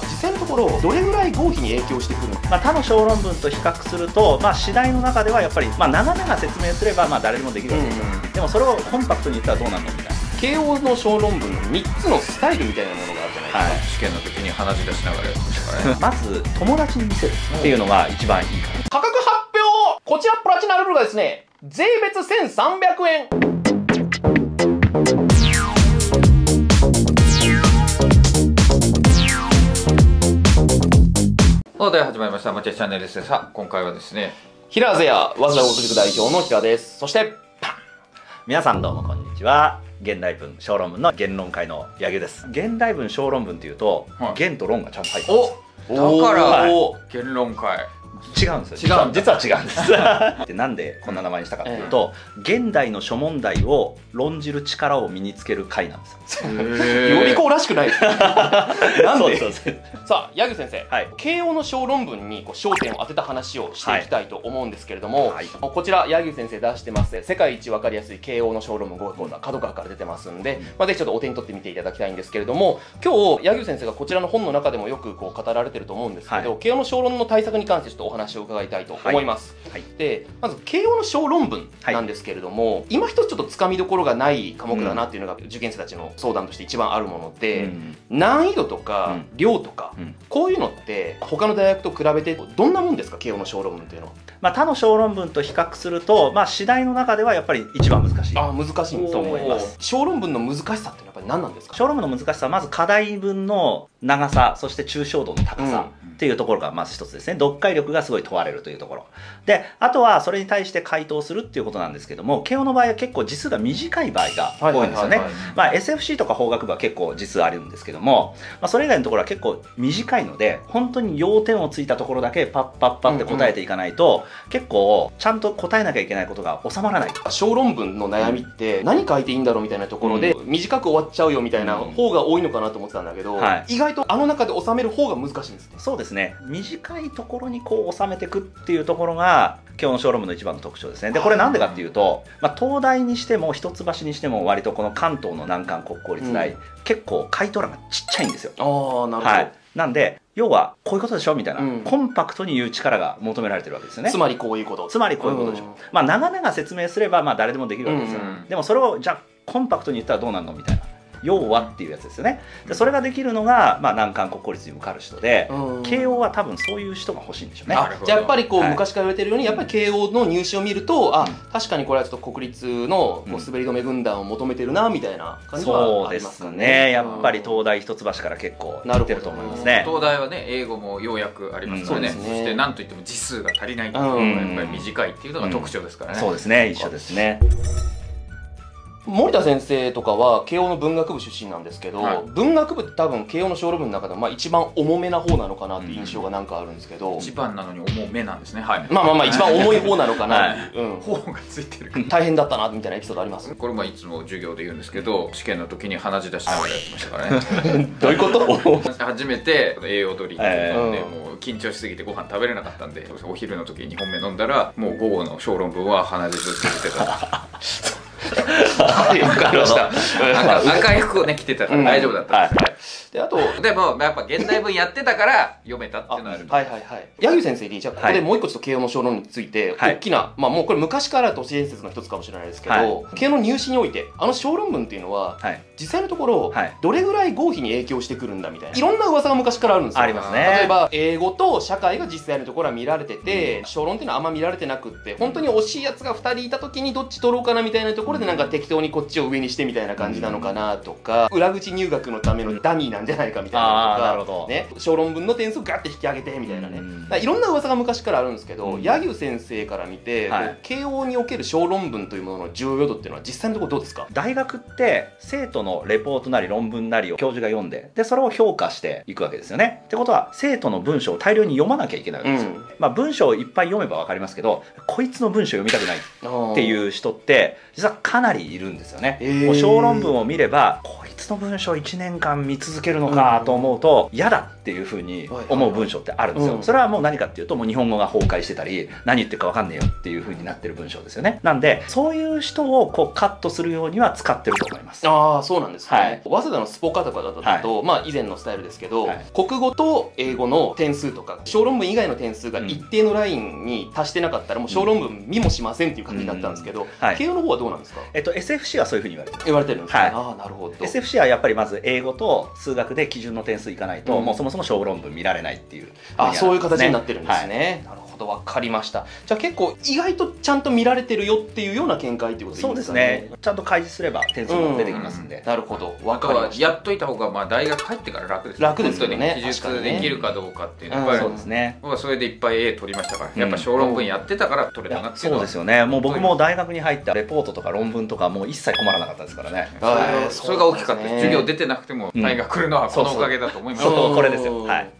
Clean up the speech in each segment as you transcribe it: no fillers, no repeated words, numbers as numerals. は実際のところどれぐらい合否に影響してくるのか、他の小論文と比較すると、次第の中ではやっぱり、長々説明すれば誰でもできるわけですよ。でもそれをコンパクトに言ったらどうなのみたいな。慶応の小論文の3つのスタイルみたいなものがあるじゃないですか。試験の時に話し出しながらやってましたからね。まず友達に見せるっていうのが一番いいかな。価格発表、こちらプラチナルールがですね、税別1300円。始まりました。マチェチャンネルです。さあ、今回はですね、平瀬谷早稲田国塾代表の平です。そしてパン、皆さんどうもこんにちは。現代文小論文の言論会の柳生です。現代文小論文というと、言と論がちゃんと入ってます。だから言論会違うんですよ。実は違うんです。で、なんでこんな名前にしたかっていうと、現代の諸問題を論じる力を身につける会なんですよ。予備校らしくないです。なんで。さあ、柳生先生、慶応の小論文に焦点を当てた話をしていきたいと思うんですけれども、こちら柳生先生出してます世界一わかりやすい慶応の小論文語学講座、角川から出てますんで、ぜひちょっとお手に取ってみていただきたいんですけれども、今日柳生先生がこちらの本の中でもよく語られてると思うんですけど、慶応の小論の対策に関してちょっとお話を伺いたいと思います。で、まず慶応の小論文なんですけれども、今一つちょっとつかみどころがない科目だなっていうのが受験生たちの相談として一番あるもので、難易度とか量とか、こういうのって他の大学と比べてどんなもんですか、慶応の小論文というのは。他の小論文と比較すると、次第の中ではやっぱり一番難しい。難しいと思います。小論文の難しさってやっぱり何なんですか。小論文の難しさはまず課題文の長さ、そして抽象度の高さっていうところがまず一つですね。読解力がすごい問われるというところで、あとはそれに対して回答するっていうことなんですけども、慶応の場合は結構字数が短い場合が多いんですよね。SFC とか法学部は結構字数あるんですけども、それ以外のところは結構短いので、本当に要点をついたところだけパッパッパッって答えていかないと、結構ちゃんと答えなきゃいけないことが収まらない。小論文の悩みって何書いていいんだろうみたいなところで、短く終わっちゃうよみたいな方が多いのかなと思ってたんだけど、意外とあの中で収める方が難しいんですね。そうですね。短いところに収めていくっていうところが慶応の小論文の一番の特徴ですね。で、これなんでかっていうと、東大にしても一橋にしても割とこの関東の難関国公立大、結構回答欄がちっちゃいんですよ。なんで要はこういうことでしょみたいな、コンパクトに言う力が求められてるわけですよね。つまりこういうこと、つまりこういうことでしょ。長々説明すれば誰でもできるわけですよ。でもそれをじゃあコンパクトに言ったらどうなるのみたいな。要はっていうやつですよね。で、それができるのが、難関国公立に受かる人で、慶応は多分そういう人が欲しいんでしょうね。じゃあやっぱり昔から言われてるように、やっぱり慶応の入試を見ると、確かにこれはちょっと国立の滑り止め軍団を求めてるなみたいな感じはありますかね。そうですね。やっぱり東大一橋から結構出てると思いますね。東大はね、英語もようやくありますからね。そしてなんといっても字数が足りないっていうのがやっぱり短いっていうのが特徴ですからね。そうですね。一緒ですね。森田先生とかは慶応の文学部出身なんですけど、文学部って多分慶応の小論文の中でも一番重めな方なのかなっていう印象がなんかあるんですけど、一番なのに重めなんですね。まあ一番重い方なのかな。方がついてるから大変だったなみたいなエピソードあります？これもいつも授業で言うんですけど、試験の時に鼻血出しながらやってましたからね。どういうこと？初めて栄養ドリンクでもう緊張しすぎてご飯食べれなかったんで、お昼の時に2本目飲んだら、もう午後の小論文は鼻血出てた。赤い服をね着てたから大丈夫だったんですね。あとでもやっぱ現代文やってたから読めたっていうのはある。柳生先生にじゃあここでもう一個ちょっと慶応の小論文について大きな、もうこれ昔から都市伝説の一つかもしれないですけど、慶応の入試において小論文っていうのは実際のところどれぐらい合否に影響してくるんだみたいな、いろんな噂が昔からあるんですよ。例えば英語と社会が実際のところは見られてて、小論っていうのはあんま見られてなくって、本当に惜しいやつが2人いた時にどっち取ろうかなみたいなところでなんか適当にこっちを上にしてみたいな感じなのかなとか、裏口入学のためのダミーなんじゃないかみたいなとかね、小論文の点数をガッて引き上げてみたいなね、いろんな噂が昔からあるんですけど、柳生先生から見て慶応における小論文というものの重要度っていうのは実際のところどうですか？大学って生徒のレポートなり論文なりを教授が読んで、でそれを評価していくわけですよね。ってことは生徒の文章を大量に読まなきゃいけないわけですよ。文章をいっぱい読めば分かりますけど、こいつの文章を読みたくないっていう人って実はかなりいるんですよね。小論文を見ればこいつの文章1年間見続けるのかと思うと嫌だっていうふうに思う文章ってあるんですよ。それはもう何かっていうと、もう日本語が崩壊してたり何言ってるか分かんねえよっていうふうになってる文章ですよね。なんでそういう人をこうカットするようには使ってると思います。ああ、そうなんですね。はい、早稲田のスポ科とかだったと、はい、まあ以前のスタイルですけど、はい、国語と英語の点数とか小論文以外の点数が一定のラインに達してなかったらもう小論文見もしませんっていう感じだったんですけど、慶応の方はどうなんですか？SFC はそういうふうに言われてるんですね。はい、ああ、なるほど。SFC はやっぱりまず英語と数学で基準の点数いかないと、もうそもそも小論文見られないっていう、あ、そういう形になってるんですね。はい、なるほど、分かりました。じゃあ結構意外とちゃんと見られてるよっていうような見解ということでいいですかね。そうですね。ちゃんと開示すれば点数も出てきますんで。なるほど。分かりました。やっといた方がまあ大学入ってから楽です。楽ですよね。記述できるかどうかっていうのは。そうですね。僕はそれでいっぱい A 取りましたから。やっぱ小論文やってたから取れたなっていうのは。そうですよね。もう僕も大学に入ったレポートとか論文とかもう一切困らなかったですからね。それが大きかった。授業出てなくても単位が来るのはこのおかげだと思います。これですよ。はい。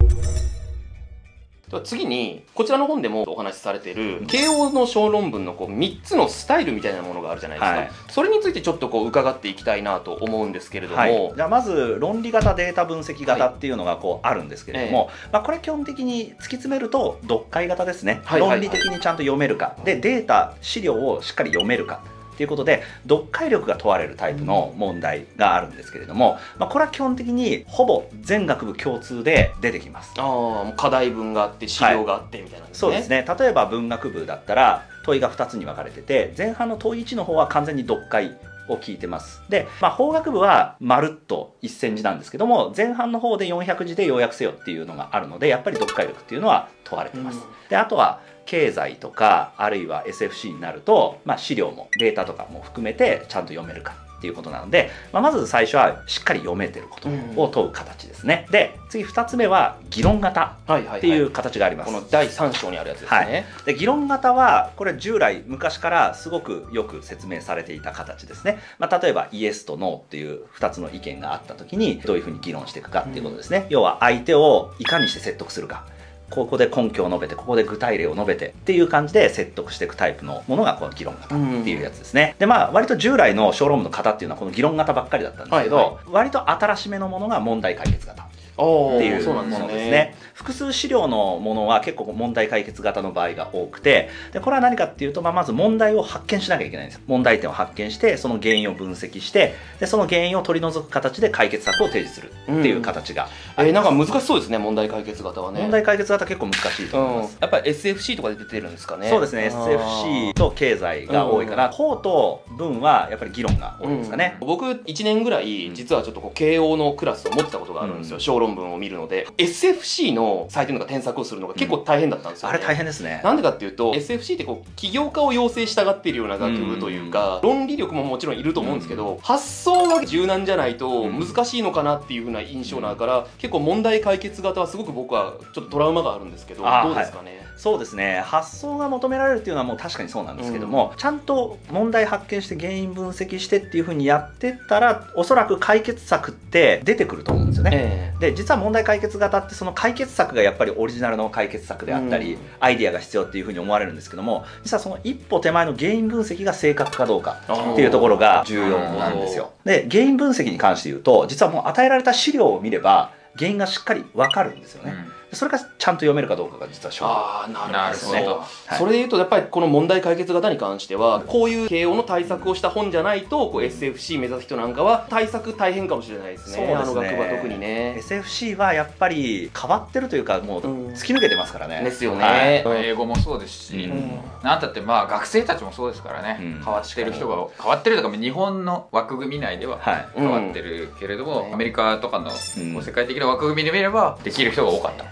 では次に、こちらの本でもお話しされている、慶応の小論文のこう3つのスタイルみたいなものがあるじゃないですか。はい、それについてちょっとこう伺っていきたいなと思うんですけれども、はい、じゃあまず論理型、データ分析型っていうのがこうあるんですけれども、はい、まあこれ基本的に突き詰めると読解型ですね。論理的にちゃんと読めるか、でデータ、資料をしっかり読めるかということで、読解力が問われるタイプの問題があるんですけれども、まあ、これは基本的にほぼ全学部共通で出てきます。あ、課題文があって資料があってみたいなんですね。そうですね。例えば文学部だったら問いが2つに分かれてて、前半の問い1の方は完全に読解を聞いてます。で、まあ、法学部はまるっと1000字なんですけども、前半の方で400字で要約せよっていうのがあるので、やっぱり読解力っていうのは問われてます。で、あとは経済とか、あるいは SFC になると、まあ、資料もデータとかも含めてちゃんと読めるかっていうことなので、まあ、まず最初はしっかり読めてることを問う形ですね。で、次2つ目は議論型っていう形があります。この第3章にあるやつですね。はい、で議論型はこれ従来昔からすごくよく説明されていた形ですね。まあ、例えばイエスとノーっていう2つの意見があった時にどういうふうに議論していくかっていうことですね。要は相手をいかにして説得するか。ここで根拠を述べて、ここで具体例を述べてっていう感じで説得していくタイプのものがこの議論型っていうやつですね。で、まあ割と従来の小論文の型っていうのはこの議論型ばっかりだったんですけど、割と新しめのものが問題解決型っていうものですね。複数資料のものは結構問題解決型の場合が多くて、でこれは何かっていうと、まあ、まず問題を発見しなきゃいけないんですよ。問題点を発見して、その原因を分析して、でその原因を取り除く形で解決策を提示するっていう形があります。なんか難しそうですね、問題解決型はね。問題解決型結構難しいと思います。やっぱり SFC とかで出てるんですかね。そうですね。 SFC と経済が多いから、法と文はやっぱり議論が多いですかね。僕1年ぐらい実はちょっとこう慶応のクラスを持ってたことがあるんですよ。小論文を見るので SFC の採点とか添削をするのが結構大変だったんですよね。あれ大変ですね。なんでかっていうと SFC ってこう起業家を養成したがっているような学部というか、論理力ももちろんいると思うんですけど、発想が柔軟じゃないと難しいのかなっていうふうな印象だから、結構問題解決型はすごく僕はちょっとトラウマがあるんですけど、どうですかね。はい、そうですね。発想が求められるっていうのはもう確かにそうなんですけども、ちゃんと問題発見して原因分析してっていうふうにやってったら、おそらく解決策って出てくると思うんですよね。で、実は問題解決型ってその解決策がやっぱりオリジナルの解決策であったり、アイディアが必要っていうふうに思われるんですけども、実はその一歩手前の原因分析が正確かどうかっていうところが重要なんですよ。で、原因分析に関して言うと、実はもう与えられた資料を見れば原因がしっかり分かるんですよね。それがちゃんと読めるかどうかが実は勝負。なるほど。それでいうとやっぱりこの問題解決型に関しては、こういう慶応の対策をした本じゃないとこう SFC 目指す人なんかは対策大変かもしれないですね。そうですね。あの学部は特にね。 SFC はやっぱり変わってるというか、もう突き抜けてますからね。ですよね。英語もそうですし、なんだってまあ学生たちもそうですからね。変わってる人が変わってるとか、日本の枠組み内では変わってるけれども、アメリカとかの世界的な枠組みで見ればできる人が多かった。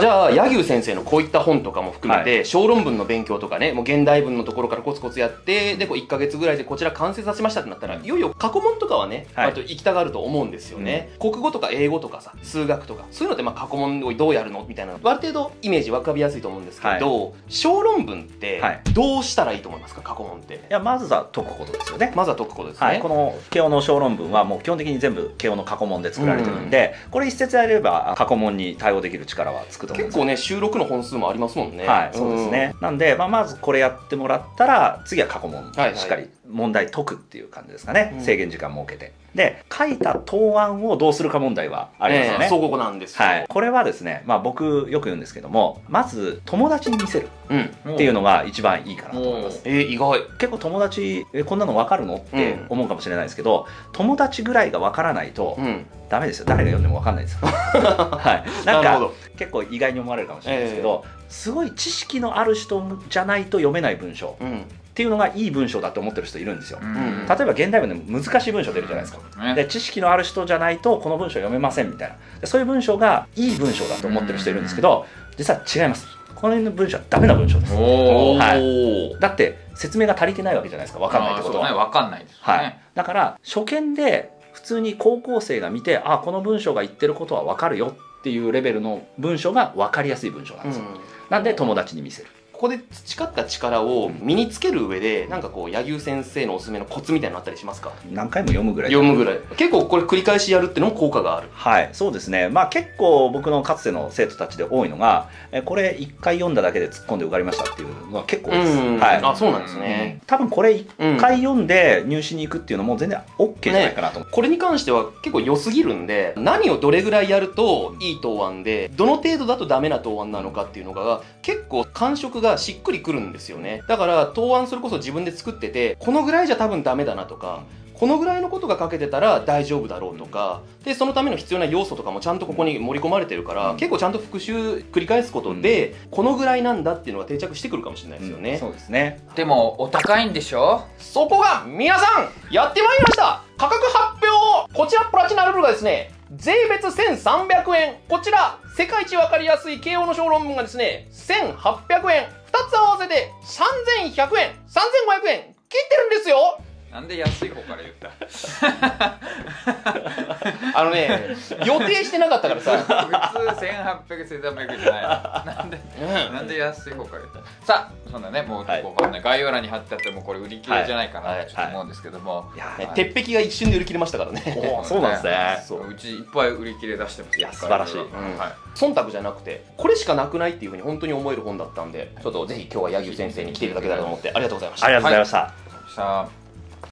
じゃあ柳生先生のこういった本とかも含めて、小論文の勉強とかね、もう現代文のところからコツコツやって、でこう1ヶ月ぐらいでこちら完成させましたってなったら、いよいよ過去問とかはね、あと行きたがると思うんですよね。国語とか英語とかさ、数学とかそういうのって、まあ過去問をどうやるのみたいな、ある程度イメージわかりやすいと思うんですけど、小論文ってどうしたらいいと思いますか？過去問って。いや、まずは解くことですよね。まずは解くことですね。この慶応の小論文はもう基本的に全部慶応の過去問で作られてるんで、これ一節やれば過去問に対応できる力はつくと思うんですよ。結構ね、収録の本数もありますもんね。はい、そうですね。なんで、まずこれやってもらったら、次は過去問、しっかり問題解くっていう感じですかね。制限時間設けて。で、書いた答案をどうするか問題はありますよね。そう、ここなんですよ。はい。これはですね、僕よく言うんですけども、まず友達に見せるっていうのが一番いいかなと思います。意外。結構友達、こんなの分かるのって思うかもしれないですけど、友達ぐらいが分からないとダメですよ。誰が読んでも分かんないです。はい。なんか結構意外に思われるかもしれないですけど、すごい知識のある人じゃないと読めない文章っていうのがいい文章だと思ってる人いるんですよ。例えば現代文でも難しい文章出るじゃないですか。で、知識のある人じゃないとこの文章読めませんみたいな、そういう文章がいい文章だと思ってる人いるんですけど、実は違います。この辺の文章はダメな文章です。はい。だって説明が足りてないわけじゃないですか。分かんないってことは。分かんないですね。はい。だから初見で普通に高校生が見て、あ、この文章が言ってることは分かるよっていうレベルの文章が分かりやすい文章なんですよ。なんで友達に見せる。ここで培った力を身につける上で、なんかこう柳生先生のおすすめのコツみたいなのあったりしますか？何回も読むぐらい。読むぐらい。結構これ繰り返しやるっていうのも効果がある。はい、そうですね。結構僕のかつての生徒たちで多いのが、これ一回読んだだけで突っ込んで受かりましたっていうのは結構です。はい。あ、そうなんですね。多分これ一回読んで入試に行くっていうのも全然 OK じゃないかなと思う。これに関しては結構良すぎるんで、何をどれぐらいやるといい答案で、どの程度だとダメな答案なのかっていうのが結構感触がしっくりくるんですよね。だから答案それこそ自分で作ってて、このぐらいじゃ多分ダメだなとか、このぐらいのことが書けてたら大丈夫だろうとかで、そのための必要な要素とかもちゃんとここに盛り込まれてるから、結構ちゃんと復習繰り返すことで、このぐらいなんだっていうのが定着してくるかもしれないですよね。そうですね。でもお高いんでしょ。そこが皆さんやってまいりました。価格発表、こちらプラチナルールがですね、税別1300円、こちら世界一わかりやすい慶応の小論文がですね1800円、2つ合わせて3100円、3500円切ってるんですよ。なんで安い方から言ったあのね、予定してなかったからさ普通1800、1300じゃないの。なんで安い方から言った。さあ、そんなね、もう概要欄に貼ってあって、もうこれ売り切れじゃないかなと思うんですけども、鉄壁が一瞬で売り切れましたからね。そうなんですね。うちいっぱい売り切れ出してます。いや、素晴らしい。忖度じゃなくて、これしかなくないっていうふうに本当に思える本だったんで、ちょっとぜひ今日は柳生先生に来ていただけたらと思って、ありがとうございました。ありがとうございました。